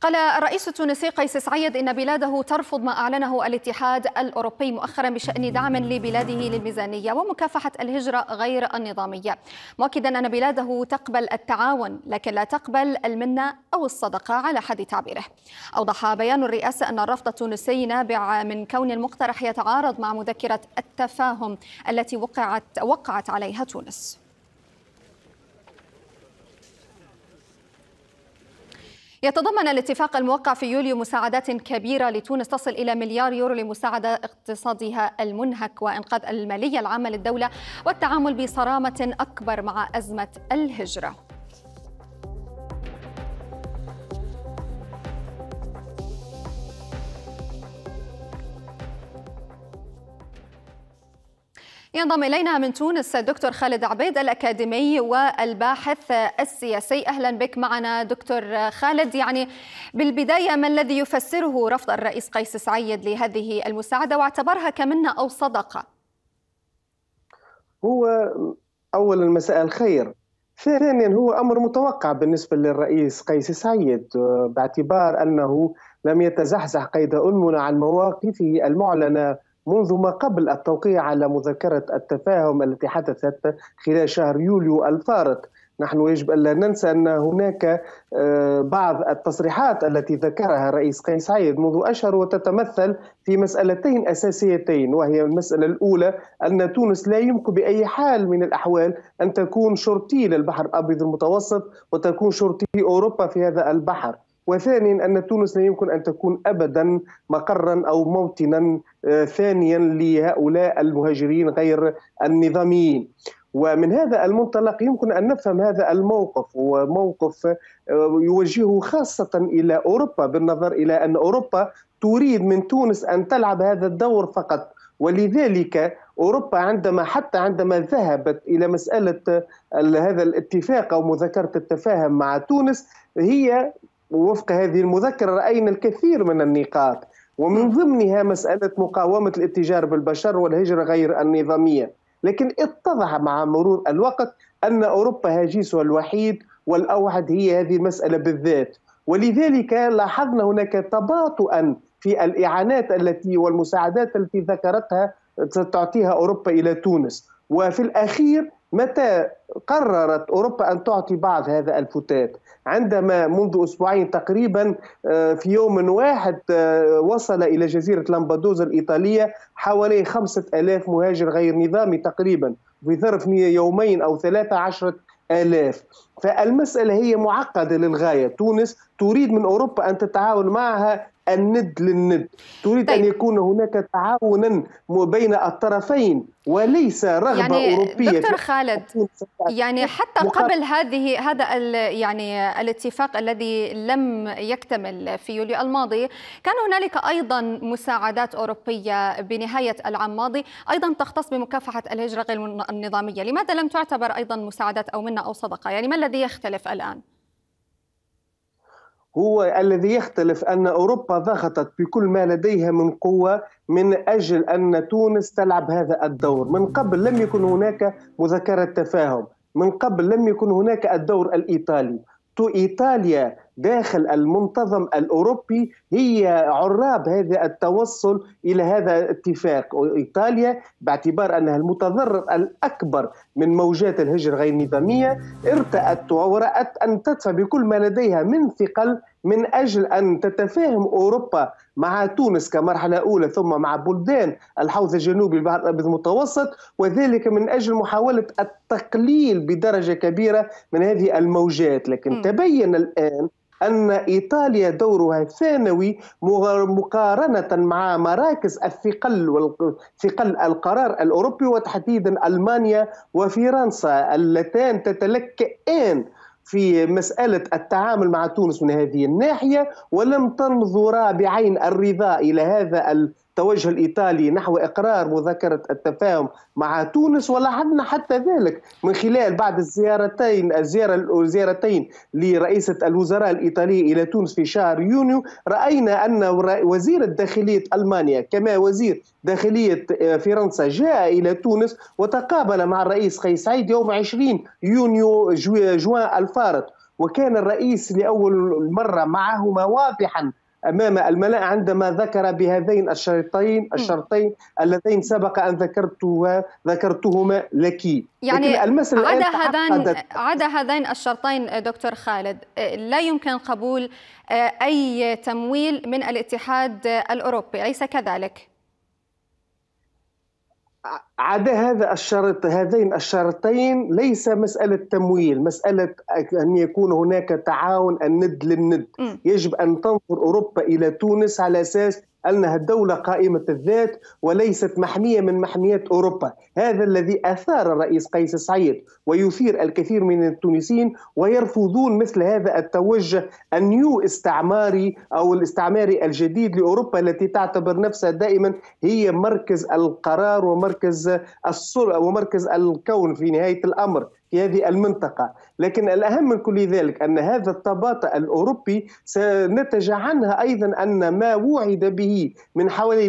قال الرئيس التونسي قيس سعيد إن بلاده ترفض ما أعلنه الاتحاد الأوروبي مؤخرا بشأن دعم لبلاده للميزانية ومكافحة الهجرة غير النظامية، مؤكدا أن بلاده تقبل التعاون لكن لا تقبل المنة أو الصدقة على حد تعبيره. أوضح بيان الرئاسة أن الرفض التونسي نابع من كون المقترح يتعارض مع مذكرة التفاهم التي وقعت عليها تونس. يتضمن الاتفاق الموقع في يوليو مساعدات كبيرة لتونس تصل إلى مليار يورو لمساعدة اقتصادها المنهك وإنقاذ المالية العامة للدولة والتعامل بصرامة أكبر مع أزمة الهجرة. ينضم إلينا من تونس دكتور خالد عبيد الأكاديمي والباحث السياسي. أهلا بك معنا دكتور خالد. يعني بالبداية، ما الذي يفسره رفض الرئيس قيس سعيد لهذه المساعدة واعتبرها كمنة أو صدقة؟ هو أولا مساء الخير. ثانيا هو أمر متوقع بالنسبة للرئيس قيس سعيد باعتبار أنه لم يتزحزح قيد أنمنا عن مواقفه المعلنة منذ ما قبل التوقيع على مذكرة التفاهم التي حدثت خلال شهر يوليو الفارط. نحن يجب أن لا ننسى أن هناك بعض التصريحات التي ذكرها الرئيس قيس سعيد منذ أشهر وتتمثل في مسألتين أساسيتين، وهي المسألة الأولى أن تونس لا يمكن بأي حال من الأحوال أن تكون شرطي للبحر الأبيض المتوسط وتكون شرطي أوروبا في هذا البحر، وثانيا أن تونس لا يمكن أن تكون أبدا مقرا أو موطنا ثانيا لهؤلاء المهاجرين غير النظاميين. ومن هذا المنطلق يمكن أن نفهم هذا الموقف، وموقف يوجهه خاصة إلى أوروبا بالنظر إلى أن أوروبا تريد من تونس أن تلعب هذا الدور فقط. ولذلك أوروبا حتى عندما ذهبت إلى مسألة هذا الاتفاق أو مذكرة التفاهم مع تونس، هي وفق هذه المذكرة رأينا الكثير من النقاط ومن ضمنها مسألة مقاومة الاتجار بالبشر والهجرة غير النظامية، لكن اتضح مع مرور الوقت أن أوروبا هاجسها الوحيد والأوحد هي هذه المسألة بالذات. ولذلك لاحظنا هناك تباطؤا في الإعانات التي والمساعدات التي ذكرتها تعطيها أوروبا إلى تونس، وفي الأخير متى قررت أوروبا أن تعطي بعض هذا الفتات؟ عندما منذ أسبوعين تقريبا في يوم واحد وصل إلى جزيرة لامبادوزا الإيطالية حوالي 5000 مهاجر غير نظامي تقريبا، في ظرف يومين أو 13 آلاف. فالمسألة هي معقدة للغاية. تونس تريد من أوروبا أن تتعاون معها الند للند، تريد أن يكون هناك تعاونا بين الطرفين وليس رغبة أوروبية. دكتور خالد، يعني حتى قبل هذا الاتفاق الذي لم يكتمل في يوليو الماضي، كان هنالك أيضا مساعدات أوروبية بنهاية العام الماضي أيضا تختص بمكافحة الهجرة غير النظامية. لماذا لم تعتبر أيضا مساعدات أو منة أو صدقة؟ يعني ما الذي يختلف الآن؟ هو الذي يختلف أن أوروبا ضغطت بكل ما لديها من قوة من أجل أن تونس تلعب هذا الدور. من قبل لم يكن هناك مذكرة تفاهم، من قبل لم يكن هناك الدور الإيطالي. إيطاليا داخل المنتظم الأوروبي هي عراب هذا التوصل إلى هذا الاتفاق. إيطاليا باعتبار أنها المتضرر الأكبر من موجات الهجرة غير النظامية ارتأت ورأت أن تدفع بكل ما لديها من ثقل من أجل أن تتفاهم أوروبا مع تونس كمرحلة أولى ثم مع بلدان الحوض الجنوبي البحر الأبيض المتوسط، وذلك من أجل محاولة التقليل بدرجة كبيرة من هذه الموجات. لكن تبين الآن أن إيطاليا دورها ثانوي مقارنة مع مراكز الثقل والثقل القرار الأوروبي، وتحديدا ألمانيا وفرنسا اللتان تتلكئان في مسألة التعامل مع تونس من هذه الناحية، ولم تنظر بعين الرضا إلى هذا التوجه الإيطالي نحو إقرار مذكرة التفاهم مع تونس. ولاحظنا حتى ذلك من خلال بعد الزيارتين لرئيسة الوزراء الإيطالية إلى تونس في شهر يونيو. رأينا أن وزير الداخلية ألمانيا كما وزير داخلية فرنسا جاء إلى تونس وتقابل مع الرئيس قيس سعيد يوم 20 يونيو جوان الفارط، وكان الرئيس لأول مرة معهما واضحا أمام الملاء عندما ذكر بهذين الشرطين اللذين سبق أن ذكرتهما لك. يعني عدا هذين الشرطين دكتور خالد لا يمكن قبول أي تمويل من الاتحاد الأوروبي، أليس كذلك؟ عدا هذين الشرطين ليس مسألة تمويل، مسألة أن يكون هناك تعاون الند للند. يجب أن تنظر أوروبا إلى تونس على أساس أنها دولة قائمة الذات وليست محمية من محميات أوروبا. هذا الذي أثار الرئيس قيس سعيد ويثير الكثير من التونسيين ويرفضون مثل هذا التوجه النيو استعماري أو الاستعماري الجديد لأوروبا التي تعتبر نفسها دائما هي مركز القرار ومركز السلطة ومركز الكون في نهاية الأمر في هذه المنطقة. لكن الأهم من كل ذلك أن هذا التباطؤ الأوروبي سنتج عنها أيضا أن ما وعد به من حوالي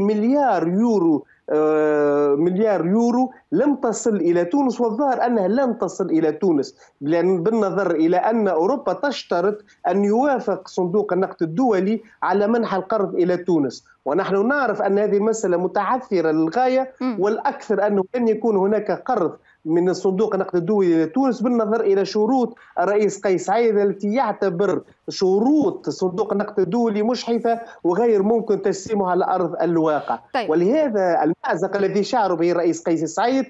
مليار يورو لم تصل إلى تونس، والظاهر أنها لن تصل إلى تونس، لأن بالنظر إلى أن أوروبا تشترط أن يوافق صندوق النقد الدولي على منح القرض إلى تونس، ونحن نعرف أن هذه المسألة متعثرة للغاية، والأكثر أنه لن يكون هناك قرض من صندوق النقد الدولي لتونس بالنظر إلى شروط الرئيس قيس سعيد التي يعتبر شروط صندوق النقد الدولي مشحفة وغير ممكن تجسيمها على أرض الواقع. طيب. ولهذا المأزق الذي شعر به الرئيس قيس سعيد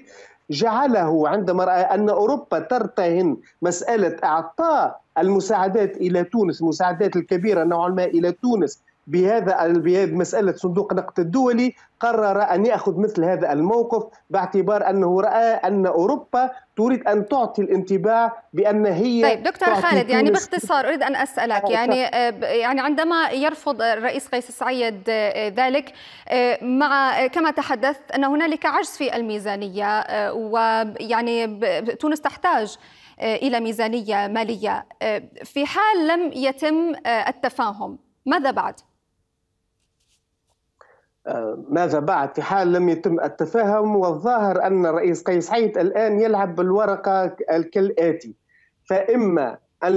جعله عندما رأى أن أوروبا ترتهن مسألة إعطاء المساعدات إلى تونس، المساعدات الكبيرة نوعا ما إلى تونس بهذا مسألة صندوق النقد الدولي، قرر أن يأخذ مثل هذا الموقف باعتبار أنه رأى أن أوروبا تريد أن تعطي الانطباع بأن هي. طيب دكتور خالد، يعني باختصار أريد أن أسألك، يعني عندما يرفض الرئيس قيس سعيد ذلك مع كما تحدثت أن هنالك عجز في الميزانية، ويعني تونس تحتاج إلى ميزانية مالية، في حال لم يتم التفاهم ماذا بعد؟ في حال لم يتم التفاهم، والظاهر أن الرئيس قيس سعيد الآن يلعب بالورقة كالآتي: فإما أن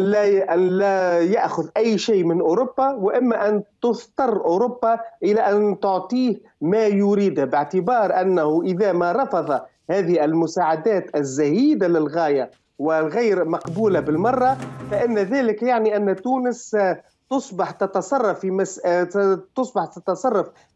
لا يأخذ أي شيء من أوروبا، وإما أن تضطر أوروبا إلى أن تعطيه ما يريده، باعتبار أنه إذا ما رفض هذه المساعدات الزهيدة للغاية والغير مقبولة بالمرة، فإن ذلك يعني أن تونس تصبح تتصرف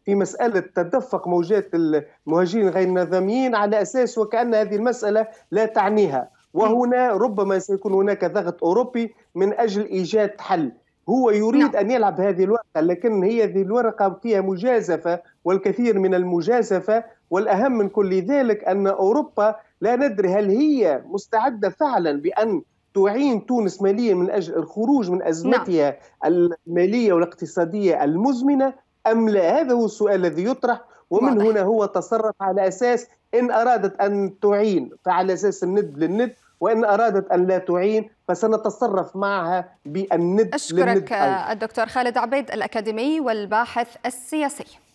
في مسألة تدفق موجات المهاجرين غير النظاميين على أساس وكأن هذه المسألة لا تعنيها، وهنا ربما سيكون هناك ضغط أوروبي من أجل إيجاد حل. هو يريد أن يلعب هذه الورقة، لكن هي هذه الورقة فيها مجازفة والكثير من المجازفة، والأهم من كل ذلك أن أوروبا لا ندري هل هي مستعدة فعلا بأن تعين تونس ماليا من أجل الخروج من أزمتها المالية والاقتصادية المزمنة أم لا. هذا هو السؤال الذي يطرح، ومن هنا هو تصرف على أساس إن أرادت أن تعين فعلى أساس الند للند، وإن أرادت أن لا تعين فسنتصرف معها بالند للند. أشكرك الدكتور خالد عبيد الأكاديمي والباحث السياسي.